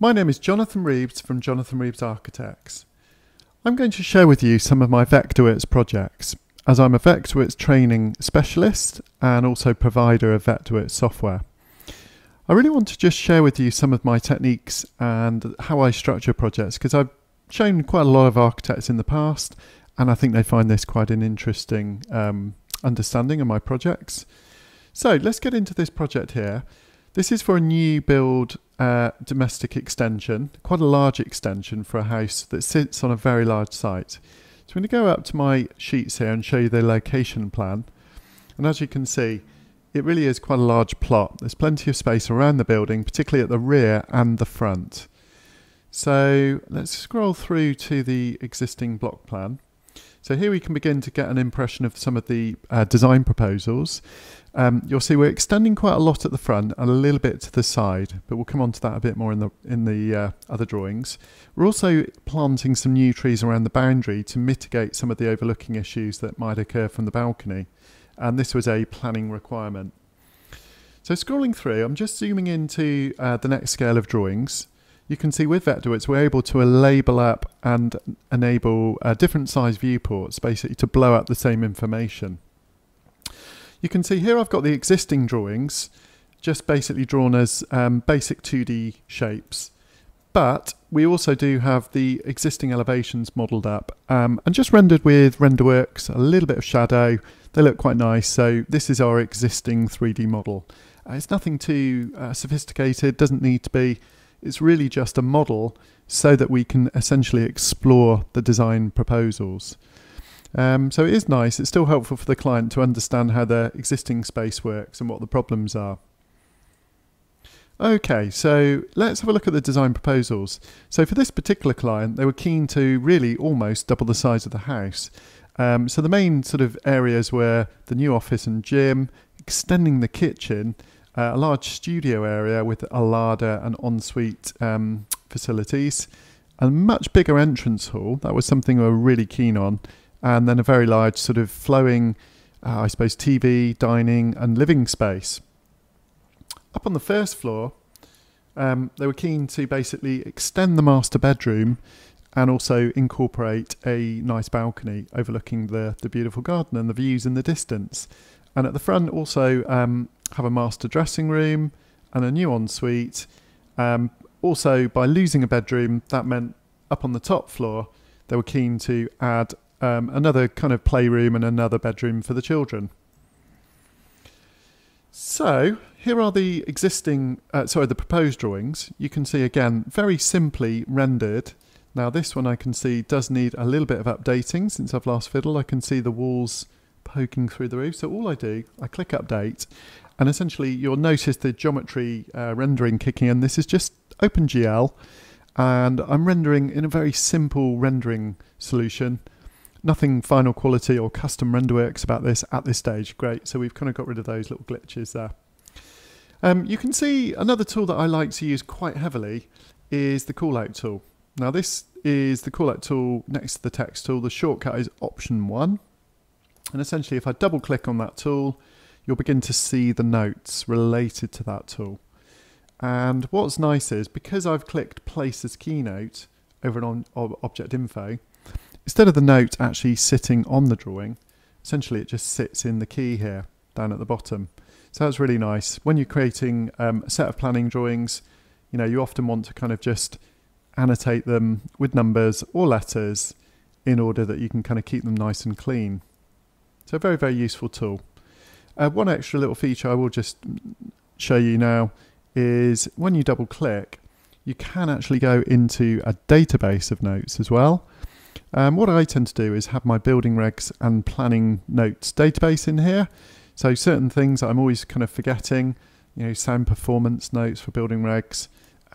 My name is Jonathan Reeves from Jonathan Reeves Architects. I'm going to share with you some of my Vectorworks projects, as I'm a Vectorworks training specialist and also provider of Vectorworks software. I really want to just share with you some of my techniques and how I structure projects, because I've shown quite a lot of architects in the past and I think they find this quite an interesting understanding of my projects. So let's get into this project here. This is for a new build domestic extension, quite a large extension for a house that sits on a very large site. So I'm going to go up to my sheets here and show you the location plan. And as you can see, it really is quite a large plot. There's plenty of space around the building, particularly at the rear and the front. So let's scroll through to the existing block plan. So here we can begin to get an impression of some of the design proposals. You'll see we're extending quite a lot at the front and a little bit to the side, but we'll come on to that a bit more in the other drawings. We're also planting some new trees around the boundary to mitigate some of the overlooking issues that might occur from the balcony. And this was a planning requirement. So scrolling through, I'm just zooming into the next scale of drawings. You can see with Vectorworks, we're able to label up and enable different size viewports, basically to blow up the same information. You can see here I've got the existing drawings, just basically drawn as basic 2D shapes. But we also do have the existing elevations modelled up and just rendered with Renderworks, a little bit of shadow. They look quite nice, so this is our existing 3D model. It's nothing too sophisticated, doesn't need to be. It's really just a model so that we can essentially explore the design proposals. So it is nice. It's still helpful for the client to understand how their existing space works and what the problems are. Okay, so let's have a look at the design proposals. So for this particular client, they were keen to really almost double the size of the house. So the main sort of areas were the new office and gym, extending the kitchen, a large studio area with a larder and ensuite facilities, a much bigger entrance hall. That was something we were really keen on. And then a very large sort of flowing, I suppose, TV, dining and living space. Up on the first floor, they were keen to basically extend the master bedroom and also incorporate a nice balcony overlooking the beautiful garden and the views in the distance. And at the front also have a master dressing room and a new ensuite. Also, by losing a bedroom, that meant up on the top floor, they were keen to add another kind of playroom and another bedroom for the children. So here are the existing, the proposed drawings. You can see again, very simply rendered. Now this one I can see does need a little bit of updating since I've last fiddled. I can see the walls poking through the roof. So all I do, I click update and essentially you'll notice the geometry rendering kicking in. This is just OpenGL and I'm rendering in a very simple rendering solution. Nothing final quality or custom Renderworks about this at this stage. Great, so we've kind of got rid of those little glitches there. You can see another tool that I like to use quite heavily is the callout tool. Now this is the callout tool next to the text tool. The shortcut is Option 1. And essentially, if I double click on that tool, you'll begin to see the notes related to that tool. And what's nice is, because I've clicked Place as Keynote over on Object Info, instead of the note actually sitting on the drawing, essentially it just sits in the key here, down at the bottom. So that's really nice. When you're creating a set of planning drawings, you know, you often want to kind of just annotate them with numbers or letters in order that you can kind of keep them nice and clean. So a very, very useful tool. One extra little feature I will just show you now is when you double click, you can actually go into a database of notes as well. What I tend to do is have my building regs and planning notes database in here. So certain things I'm always kind of forgetting, you know, sound performance notes for building regs,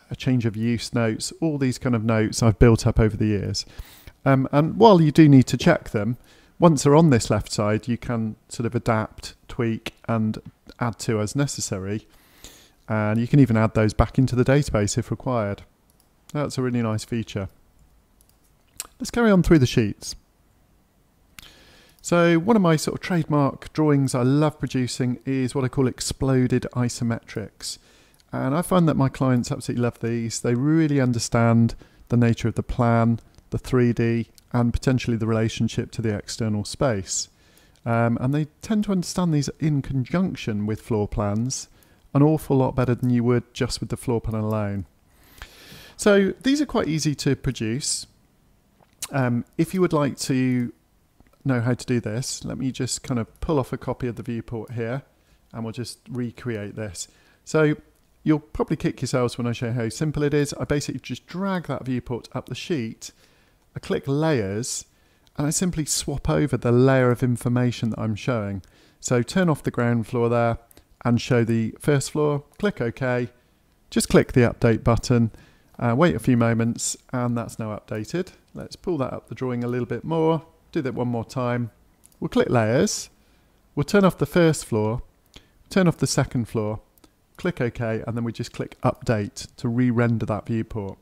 a change of use notes, all these kind of notes I've built up over the years. And while you do need to check them, once they're on this left side, you can sort of adapt, tweak and add to as necessary. And you can even add those back into the database if required. That's a really nice feature. Let's carry on through the sheets. So one of my sort of trademark drawings I love producing is what I call exploded isometrics. And I find that my clients absolutely love these. They really understand the nature of the plan, the 3D, and potentially the relationship to the external space. And they tend to understand these in conjunction with floor plans an awful lot better than you would just with the floor plan alone. So these are quite easy to produce. If you would like to know how to do this, let me just kind of pull off a copy of the viewport here and we'll just recreate this. So you'll probably kick yourselves when I show how simple it is. I basically just drag that viewport up the sheet, I click layers, and I simply swap over the layer of information that I'm showing. So turn off the ground floor there and show the first floor, click OK, just click the update button, wait a few moments, and that's now updated. Let's pull that up the drawing a little bit more, do that one more time. We'll click layers, we'll turn off the first floor, turn off the second floor, click OK, and then we just click update to re-render that viewport.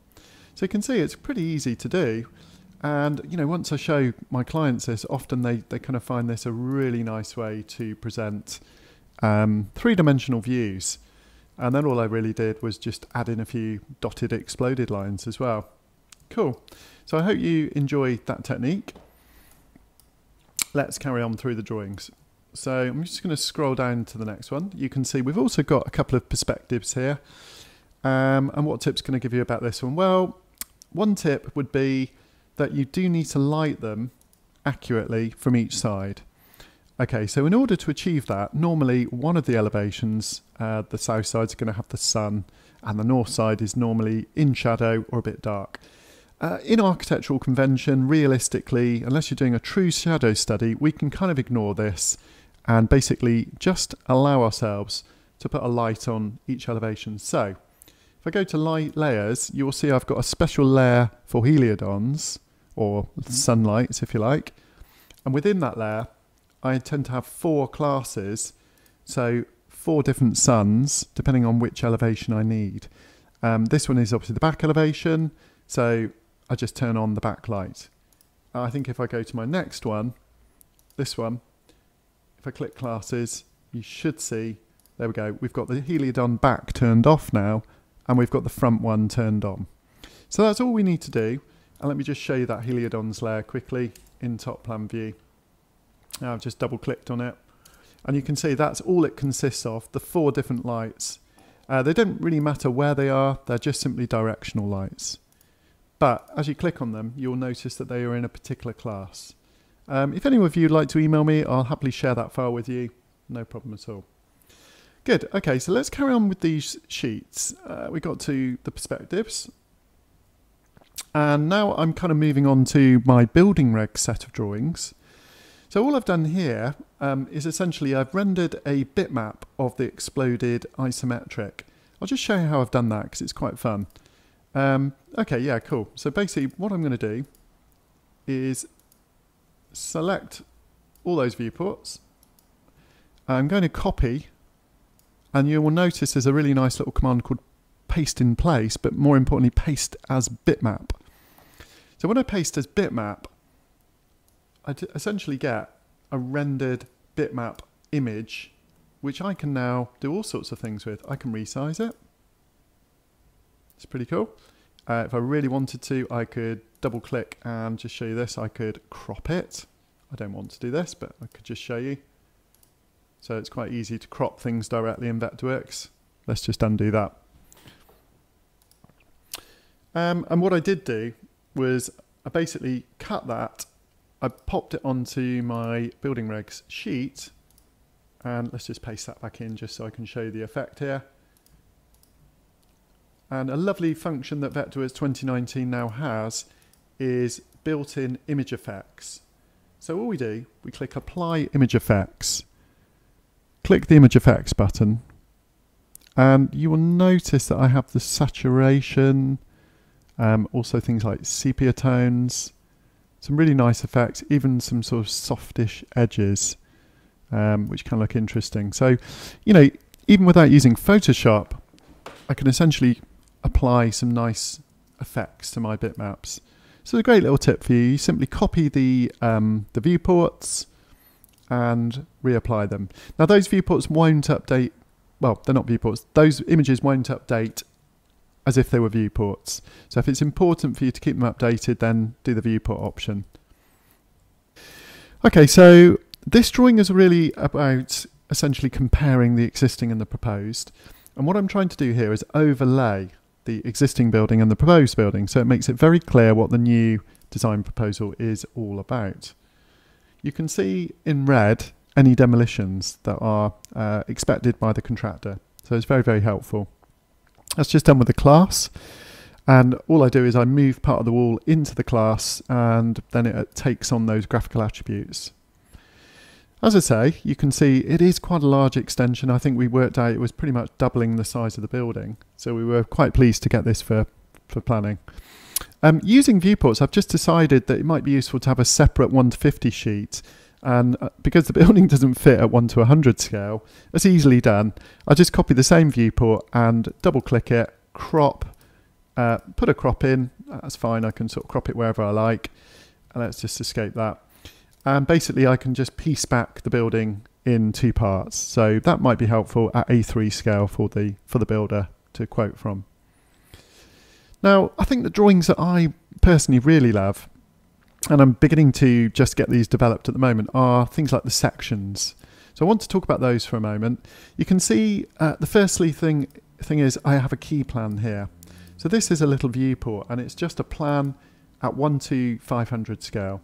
So you can see it's pretty easy to do. And you know, once I show my clients this, often they kind of find this a really nice way to present three-dimensional views. And then all I really did was just add in a few dotted exploded lines as well. Cool. So I hope you enjoyed that technique. Let's carry on through the drawings. So I'm just going to scroll down to the next one. You can see we've also got a couple of perspectives here. And what tips can I give you about this one? Well, one tip would be that you do need to light them accurately from each side. Okay, so in order to achieve that, normally one of the elevations, the south side is going to have the sun and the north side is normally in shadow or a bit dark. In architectural convention, realistically, unless you're doing a true shadow study, we can kind of ignore this and basically just allow ourselves to put a light on each elevation. So if I go to light layers, you will see I've got a special layer for heliodons, or sunlights if you like. And within that layer, I tend to have four classes, so four different suns, depending on which elevation I need. This one is obviously the back elevation, so I just turn on the backlight. I think if I go to my next one, this one, if I click classes, you should see, there we go, we've got the heliodon back turned off now, and we've got the front one turned on. So that's all we need to do. And let me just show you that heliodon's layer quickly in top plan view. Now I've just double clicked on it. And you can see that's all it consists of, the four different lights. They don't really matter where they are, they're just simply directional lights. But as you click on them, you'll notice that they are in a particular class. If any of you would like to email me, I'll happily share that file with you, no problem at all. Good, okay, so let's carry on with these sheets. We got to the perspectives. And now I'm kind of moving on to my building reg set of drawings. So all I've done here is essentially I've rendered a bitmap of the exploded isometric. I'll just show you how I've done that because it's quite fun. Okay, yeah, cool. So basically what I'm going to do is select all those viewports. I'm going to copy. And you will notice there's a really nice little command called paste in place, but more importantly, paste as bitmap. So when I paste as bitmap, I essentially get a rendered bitmap image, which I can now do all sorts of things with. I can resize it. It's pretty cool. If I really wanted to, I could double click and just show you this. I could crop it. I don't want to do this, but I could just show you. So it's quite easy to crop things directly in Vectorworks. Let's just undo that. And what I did do was I basically cut that. I popped it onto my building regs sheet. And let's just paste that back in just so I can show you the effect here. And a lovely function that Vectorworks 2019 now has is built-in image effects. So all we do, we click apply image effects. Click the image effects button and you will notice that I have the saturation, also things like sepia tones, some really nice effects, even some sort of softish edges, which can look interesting. So, you know, even without using Photoshop, I can essentially apply some nice effects to my bitmaps. So a great little tip for you, you simply copy the viewports and reapply them. Now those viewports won't update well, they're not viewports. Those images won't update as if they were viewports. So if it's important for you to keep them updated, then do the viewport option. Okay, so this drawing is really about essentially comparing the existing and the proposed. And what I'm trying to do here is overlay the existing building and the proposed building, so it makes it very clear what the new design proposal is all about. You can see in red any demolitions that are expected by the contractor. So it's very, very helpful. That's just done with the class. And all I do is I move part of the wall into the class, and then it takes on those graphical attributes. As I say, you can see it is quite a large extension. I think we worked out it was pretty much doubling the size of the building. So we were quite pleased to get this for planning. Using viewports, I've just decided that it might be useful to have a separate 1 to 50 sheet. And because the building doesn't fit at 1 to 100 scale, that's easily done. I just copy the same viewport and double click it, crop, put a crop in. That's fine. I can sort of crop it wherever I like. And let's just escape that. And basically I can just piece back the building in two parts. So that might be helpful at A3 scale for the builder to quote from. Now, I think the drawings that I personally really love, and I'm beginning to just get these developed at the moment, are things like the sections. So I want to talk about those for a moment. You can see the firstly thing is I have a key plan here. So this is a little viewport, and it's just a plan at 1 to 500 scale.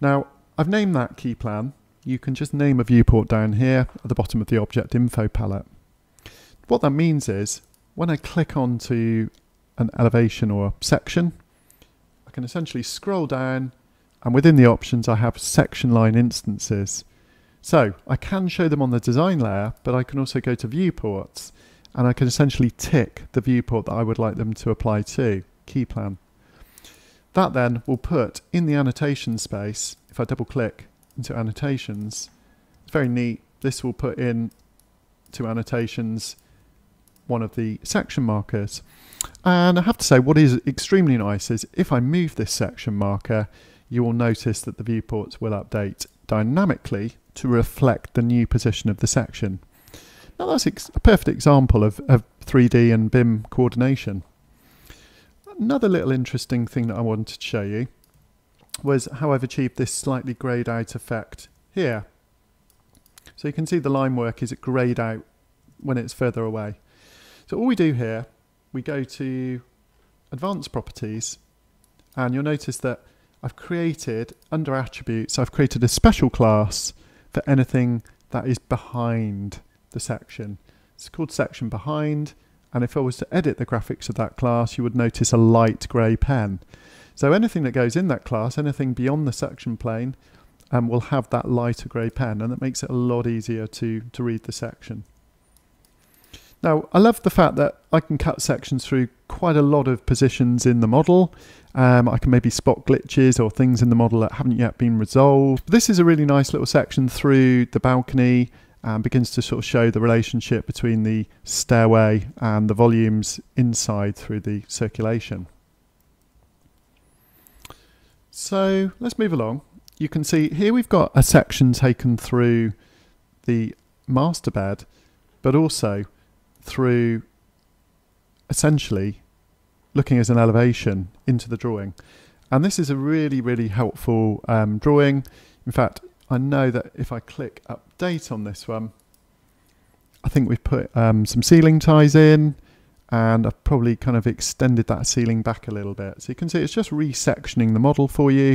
Now, I've named that key plan. You can just name a viewport down here at the bottom of the object info palette. What that means is when I click onto an elevation or section, I can essentially scroll down, and within the options I have section line instances. So I can show them on the design layer, but I can also go to viewports, and I can essentially tick the viewport that I would like them to apply to, key plan. That then will put in the annotation space, if I double click into annotations, it's very neat, this will put in to annotations one of the section markers. And I have to say what is extremely nice is if I move this section marker, you will notice that the viewports will update dynamically to reflect the new position of the section. Now that's a perfect example of 3D and BIM coordination. Another little interesting thing that I wanted to show you was how I've achieved this slightly greyed out effect here. So you can see the line work is greyed out when it's further away. So all we do here, we go to advanced properties, and you'll notice that I've created under attributes, I've created a special class for anything that is behind the section. It's called section behind. And if I was to edit the graphics of that class, you would notice a light grey pen. So anything that goes in that class, anything beyond the section plane, will have that lighter grey pen, and that makes it a lot easier to read the section. Now, I love the fact that I can cut sections through quite a lot of positions in the model. I can maybe spot glitches or things in the model that haven't yet been resolved. This is a really nice little section through the balcony, and begins to sort of show the relationship between the stairway and the volumes inside through the circulation. So let's move along. You can see here we've got a section taken through the master bed, but also through essentially looking as an elevation into the drawing. And this is a really, really helpful drawing. In fact, I know that if I click update on this one, I think we've put some ceiling ties in, and I've probably kind of extended that ceiling back a little bit. So you can see it's just resectioning the model for you.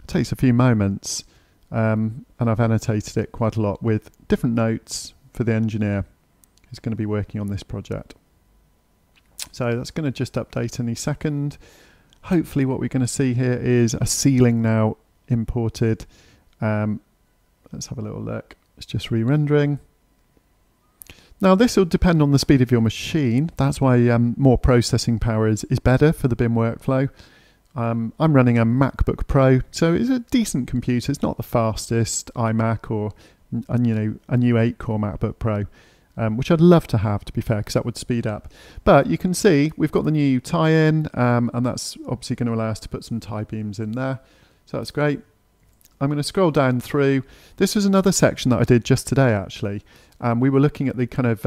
It takes a few moments, and I've annotated it quite a lot with different notes for the engineer who's going to be working on this project. So that's going to just update any second. Hopefully what we're going to see here is a ceiling now imported. Let's have a little look. It's just re-rendering. Now this will depend on the speed of your machine. That's why more processing power is better for the BIM workflow. I'm running a MacBook Pro, so it's a decent computer. It's not the fastest iMac or a new 8-core MacBook Pro, which I'd love to have, to be fair, because that would speed up. But you can see we've got the new tie-in, and that's obviously going to allow us to put some tie beams in there. So that's great. I'm going to scroll down through. This was another section that I did just today, actually. We were looking at the kind of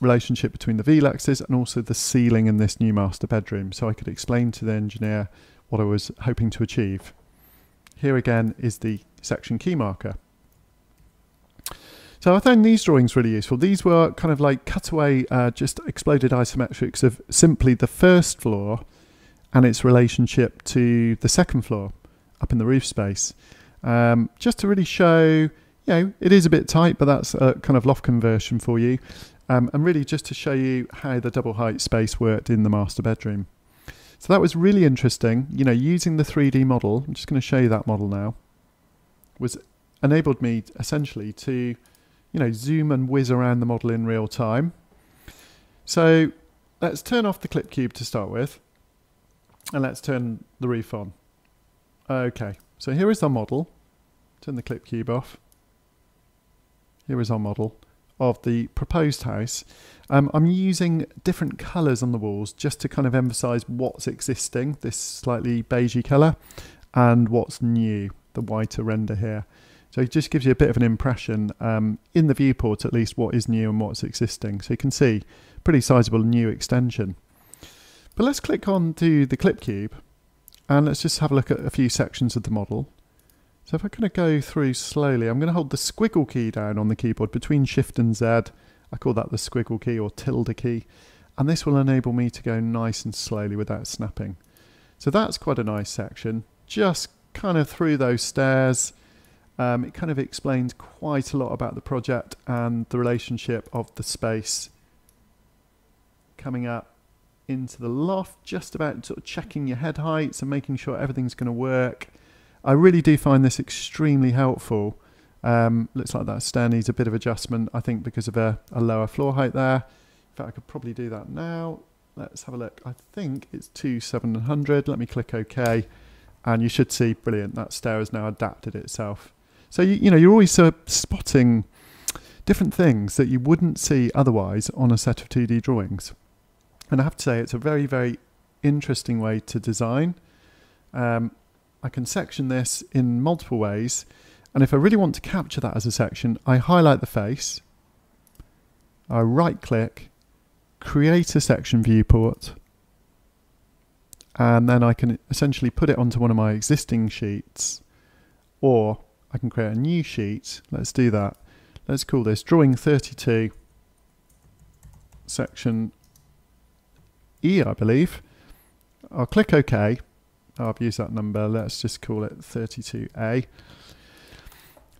relationship between the Veluxes and also the ceiling in this new master bedroom, so I could explain to the engineer what I was hoping to achieve. Here again is the section key marker. So I found these drawings really useful. These were kind of like cutaway, just exploded isometrics of simply the first floor and its relationship to the second floor up in the roof space. Just to really show, you know, it is a bit tight, but that's a kind of loft conversion for you. And really just to show you how the double height space worked in the master bedroom. So that was really interesting. You know, using the 3D model, I'm just going to show you that model now, enabled me essentially to, you know, zoom and whiz around the model in real time. So let's turn off the Clip Cube to start with, and let's turn the roof on. Okay, so here is our model. Turn the Clip Cube off. Here is our model of the proposed house. I'm using different colours on the walls just to kind of emphasise what's existing, this slightly beigey colour, and what's new, the whiter render here. So it just gives you a bit of an impression, in the viewport at least, what is new and what's existing. So you can see pretty sizable new extension. But let's click on to the Clip Cube and let's just have a look at a few sections of the model. So if I kind of go through slowly, I'm going to hold the squiggle key down on the keyboard between Shift and Z. I call that the squiggle key or tilde key. And this will enable me to go nice and slowly without snapping. So that's quite a nice section. Just kind of through those stairs. It kind of explains quite a lot about the project and the relationship of the space coming up into the loft, just about sort of checking your head heights and making sure everything's going to work. I really do find this extremely helpful. Looks like that stair needs a bit of adjustment, I think, because of a lower floor height there. In fact, I could probably do that now. Let's have a look. I think it's 2700. Let me click OK. And you should see, brilliant, that stair has now adapted itself. So, you know, you're always spotting different things that you wouldn't see otherwise on a set of 2D drawings. And I have to say, it's a very, very interesting way to design. I can section this in multiple ways. And if I really want to capture that as a section, I highlight the face. I right-click, create a section viewport. And then I can essentially put it onto one of my existing sheets, or I can create a new sheet. Let's do that. Let's call this Drawing 32 Section E, I believe. I'll click OK. I've used that number. Let's just call it 32A.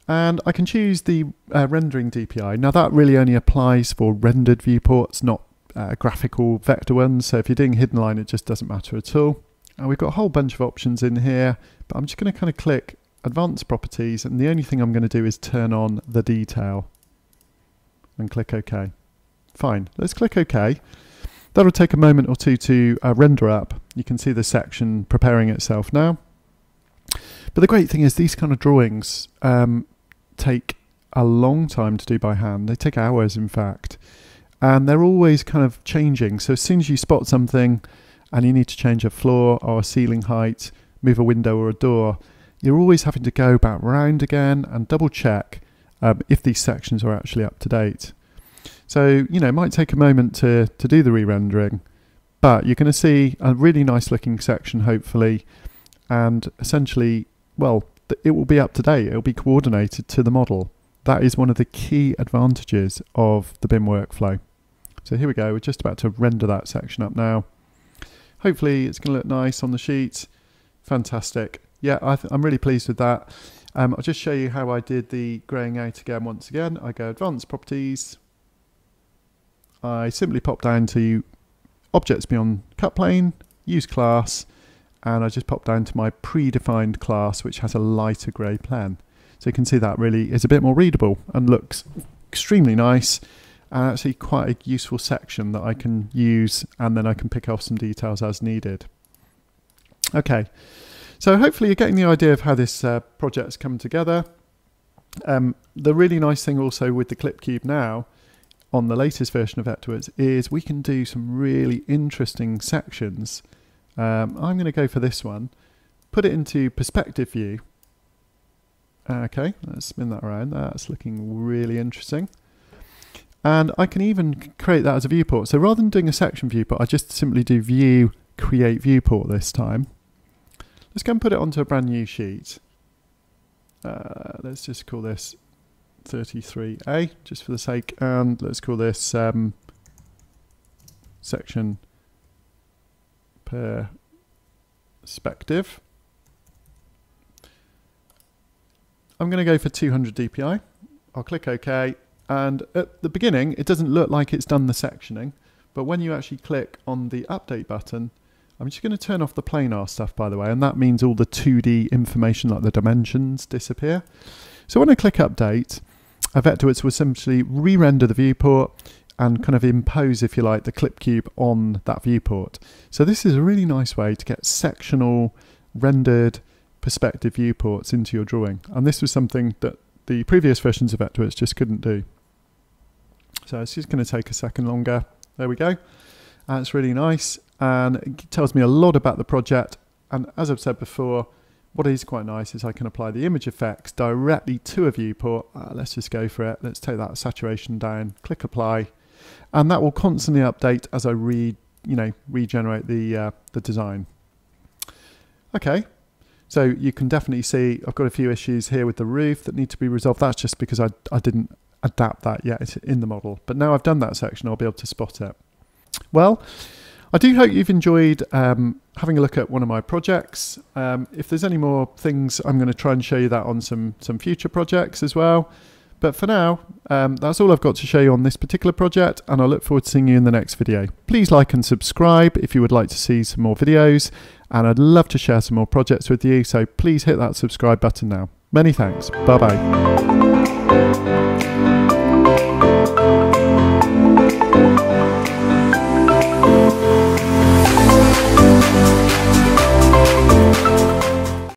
And I can choose the rendering DPI. Now that really only applies for rendered viewports, not graphical vector ones. So if you're doing hidden line, it just doesn't matter at all. And we've got a whole bunch of options in here, but I'm just going to kind of click Advanced Properties, and the only thing I'm going to do is turn on the detail and click OK. Fine, let's click OK. That'll take a moment or two to render up. You can see the section preparing itself now. But the great thing is these kind of drawings take a long time to do by hand. They take hours, in fact. And they're always kind of changing. So as soon as you spot something and you need to change a floor or a ceiling height, move a window or a door, you're always having to go back round again and double check if these sections are actually up to date. So, you know, it might take a moment to do the re-rendering, but you're going to see a really nice looking section, hopefully, and essentially, well, it will be up to date. It'll be coordinated to the model. That is one of the key advantages of the BIM workflow. So here we go. We're just about to render that section up now. Hopefully it's going to look nice on the sheet. Fantastic. Yeah, I'm really pleased with that. I'll just show you how I did the greying out again. Once again, I go Advanced Properties. I simply pop down to Objects Beyond Cut Plane, Use Class, and I just pop down to my predefined class, which has a lighter grey plan. So you can see that really is a bit more readable and looks extremely nice, and actually quite a useful section that I can use, and then I can pick off some details as needed. Okay, so hopefully you're getting the idea of how this project's come together. The really nice thing also with the Clip Cube now, on the latest version of Vectorworks, is we can do some really interesting sections. I'm going to go for this one, put it into perspective view. Okay, let's spin that around. That's looking really interesting. And I can even create that as a viewport. So rather than doing a section viewport, I just simply do view, create viewport this time. Let's go and put it onto a brand new sheet. Let's just call this 33A, just for the sake, and let's call this section perspective. I'm going to go for 200 DPI. I'll click OK, and at the beginning it doesn't look like it's done the sectioning, but when you actually click on the update button, I'm just going to turn off the planar stuff, by the way, and that means all the 2D information like the dimensions disappear. So when I click update, Vectorworks will essentially re-render the viewport and kind of impose, if you like, the clip cube on that viewport. So this is a really nice way to get sectional rendered perspective viewports into your drawing. And this was something that the previous versions of Vectorworks just couldn't do. So it's just going to take a second longer. There we go. And it's really nice. And it tells me a lot about the project. And as I've said before, what is quite nice is I can apply the image effects directly to a viewport. Let's just go for it. Let's take that saturation down, click apply. And that will constantly update as I regenerate the design. Okay. So you can definitely see I've got a few issues here with the roof that need to be resolved. That's just because I didn't adapt that yet in the model. But now I've done that section, I'll be able to spot it. Well, I do hope you've enjoyed having a look at one of my projects. If there's any more things, I'm going to try and show you that on some future projects as well. But for now, that's all I've got to show you on this particular project, and I look forward to seeing you in the next video. Please like and subscribe if you would like to see some more videos, and I'd love to share some more projects with you, so please hit that subscribe button now. Many thanks. Bye-bye.